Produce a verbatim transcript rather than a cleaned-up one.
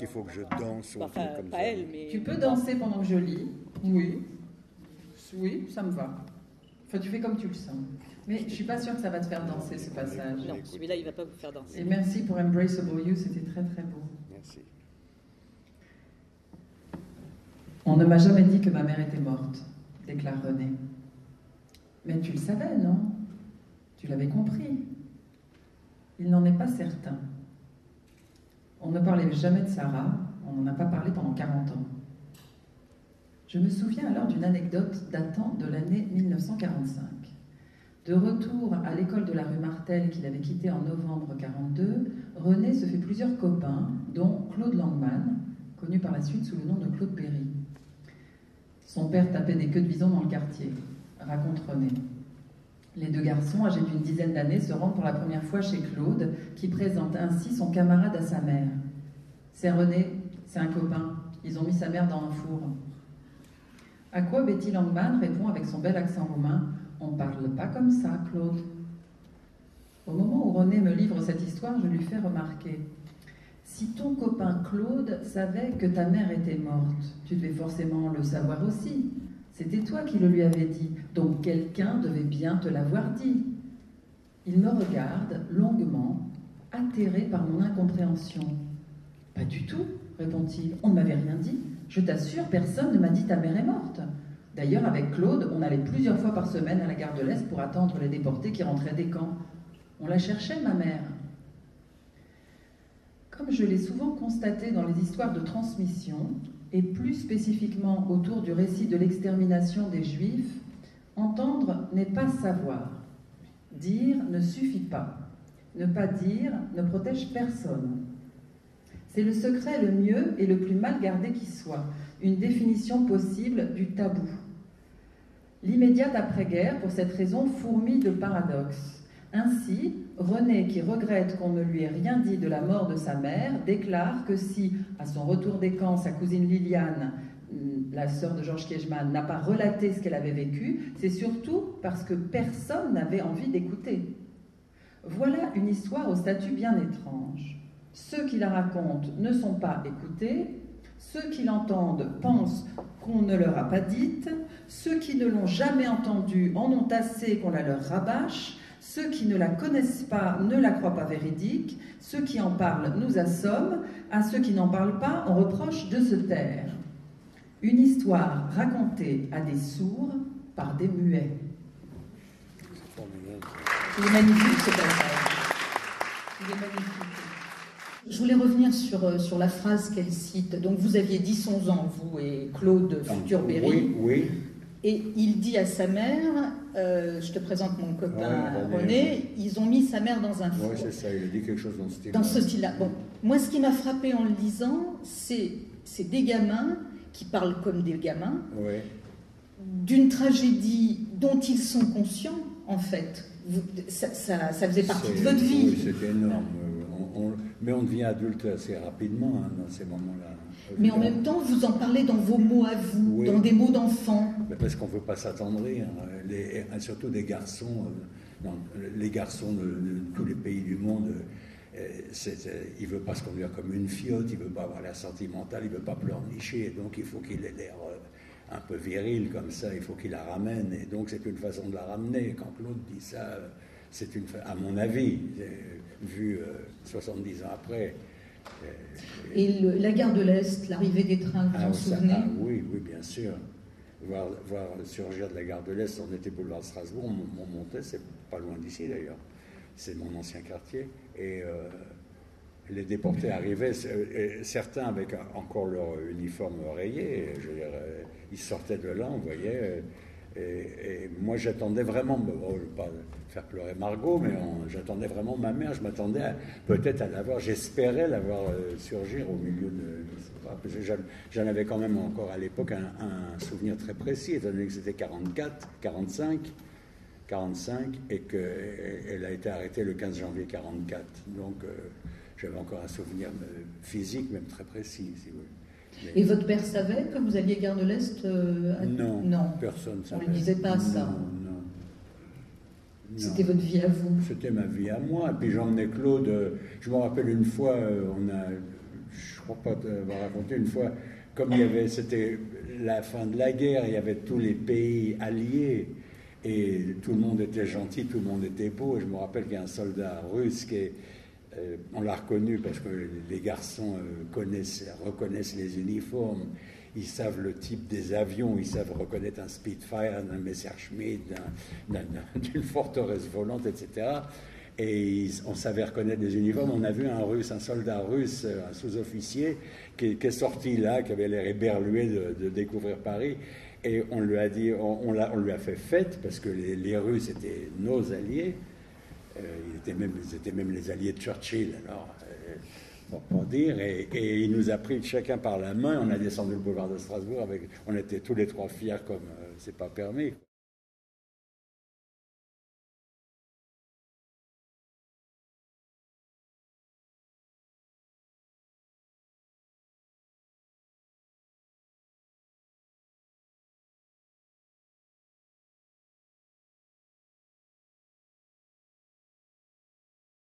qu'il faut que je danse ou un truc comme ça ? Tu peux danser pendant que je lis. Oui. Oui, ça me va. Enfin, tu fais comme tu le sens. Mais je ne suis pas sûre que ça va te faire danser, ce passage. Non, celui-là, il ne va pas vous faire danser. Et merci pour Embraceable You, c'était très très beau. Merci. On ne m'a jamais dit que ma mère était morte, déclare René. Mais tu le savais, non? Tu l'avais compris. Il n'en est pas certain. On ne parlait jamais de Sarah, on n'en a pas parlé pendant quarante ans. Je me souviens alors d'une anecdote datant de l'année mille neuf cent quarante-cinq. De retour à l'école de la rue Martel qu'il avait quittée en novembre mille neuf cent quarante-deux, René se fait plusieurs copains, dont Claude Langmann, connu par la suite sous le nom de Claude Berri. Son père tapait des queues de bison dans le quartier, raconte René. Les deux garçons, âgés d'une dizaine d'années, se rendent pour la première fois chez Claude, qui présente ainsi son camarade à sa mère. C'est René, c'est un copain, ils ont mis sa mère dans un four. À quoi Betty Langman répond avec son bel accent roumain « On parle pas comme ça, Claude ». Au moment où René me livre cette histoire, je lui fais remarquer « Si ton copain Claude savait que ta mère était morte, tu devais forcément le savoir aussi. C'était toi qui le lui avais dit, donc quelqu'un devait bien te l'avoir dit. » Il me regarde longuement, atterré par mon incompréhension. « Pas du tout », répond-il, « on ne m'avait rien dit. Je t'assure, personne ne m'a dit ta mère est morte. D'ailleurs, avec Claude, on allait plusieurs fois par semaine à la gare de l'Est pour attendre les déportés qui rentraient des camps. On la cherchait, ma mère. » Comme je l'ai souvent constaté dans les histoires de transmission, et plus spécifiquement autour du récit de l'extermination des Juifs, entendre n'est pas savoir. Dire ne suffit pas. Ne pas dire ne protège personne. C'est le secret le mieux et le plus mal gardé qui soit, une définition possible du tabou. L'immédiate après-guerre, pour cette raison, fourmille de paradoxes. Ainsi, René, qui regrette qu'on ne lui ait rien dit de la mort de sa mère, déclare que si, à son retour des camps, sa cousine Liliane, la sœur de Georges Kiejman, n'a pas relaté ce qu'elle avait vécu, c'est surtout parce que personne n'avait envie d'écouter. Voilà une histoire au statut bien étrange. Ceux qui la racontent ne sont pas écoutés, ceux qui l'entendent pensent qu'on ne leur a pas dite, ceux qui ne l'ont jamais entendue en ont assez qu'on la leur rabâche, ceux qui ne la connaissent pas ne la croient pas véridique, ceux qui en parlent nous assomment, à ceux qui n'en parlent pas on reproche de se taire. Une histoire racontée à des sourds par des muets. Il est magnifique ce passage. Il est magnifique. Je voulais revenir sur, sur la phrase qu'elle cite. Donc vous aviez dix à onze ans, vous et Claude, futur Berri. Oui, oui. Et il dit à sa mère, euh, je te présente mon copain ouais, René, oui. Ils ont mis sa mère dans un four. Oui, c'est ça, il a dit quelque chose dans ce style. Dans ce style-là. Bon, moi ce qui m'a frappé en le lisant, c'est des gamins qui parlent comme des gamins, ouais. D'une tragédie dont ils sont conscients, en fait. Vous, ça, ça, ça faisait partie de votre vie. Oui, c'était énorme. On, mais on devient adulte assez rapidement hein, dans ces moments-là. Mais en même temps, vous en parlez dans vos mots à vous, oui. Dans des mots d'enfant. Parce qu'on ne veut pas s'attendrir, hein. Surtout des garçons, euh, non, les garçons de, de, de tous les pays du monde, euh, euh, il ne veut pas se conduire comme une fiotte, il ne veut pas avoir l'air sentimental, il ne veut pas pleurnicher, et donc il faut qu'il ait l'air euh, un peu viril comme ça, il faut qu'il la ramène, et donc c'est une façon de la ramener. Quand Claude dit ça... Euh, C'est une, à mon avis, vu euh, soixante-dix ans après. Euh, et le, la gare de l'Est, l'arrivée des trains, vous ah, vous en souvenez ? Ah, oui, oui, bien sûr. Voir, voir surgir de la gare de l'Est, on était boulevard Strasbourg, on, on montait, c'est pas loin d'ici d'ailleurs. C'est mon ancien quartier. Et euh, les déportés arrivaient, certains avec encore leur uniforme rayé. Je veux dire, ils sortaient de là, on voyait... Et, et moi j'attendais vraiment, bon, je ne vais pas faire pleurer Margot, mais j'attendais vraiment ma mère, je m'attendais peut-être à l'avoir, j'espérais l'avoir euh, surgir au milieu de, je sais pas, parce que j'en avais quand même encore à l'époque un, un souvenir très précis, étant donné que c'était quarante-quatre, quarante-cinq, quarante-cinq, et qu'elle a été arrêtée le quinze janvier quarante-quatre, donc euh, j'avais encore un souvenir physique, même très précis, si vous voulez. Et votre père savait que vous alliez gare de l'Est euh, à... Non, non, personne ne savait. On ne le disait pas, ça. Non, non. C'était votre vie à vous. C'était ma vie à moi. Puis j'emmenais Claude. Je me rappelle une fois, on a, je je ne crois pas t'avoir raconté, une fois, comme il y avait, c'était la fin de la guerre, il y avait tous les pays alliés, et tout le monde était gentil, tout le monde était beau, et je me rappelle qu'il y a un soldat russe qui est, euh, on l'a reconnu parce que les garçons euh, connaissent, reconnaissent les uniformes, ils savent le type des avions, ils savent reconnaître un Spitfire, un Messerschmitt, d'un, d'un, d'une forteresse volante, et cetera. Et ils, on savait reconnaître les uniformes. On a vu un russe, un soldat russe, un sous-officier, qui, qui est sorti là, qui avait l'air éberlué de, de découvrir Paris. Et on lui a dit, on, on, l'a, on lui a fait fête, parce que les, les Russes étaient nos alliés. Euh, ils, étaient même, ils étaient même les alliés de Churchill, alors, euh, pour, pour dire. Et, et il nous a pris chacun par la main. On a descendu le boulevard de Strasbourg. Avec, on était tous les trois fiers comme euh, c'est pas permis.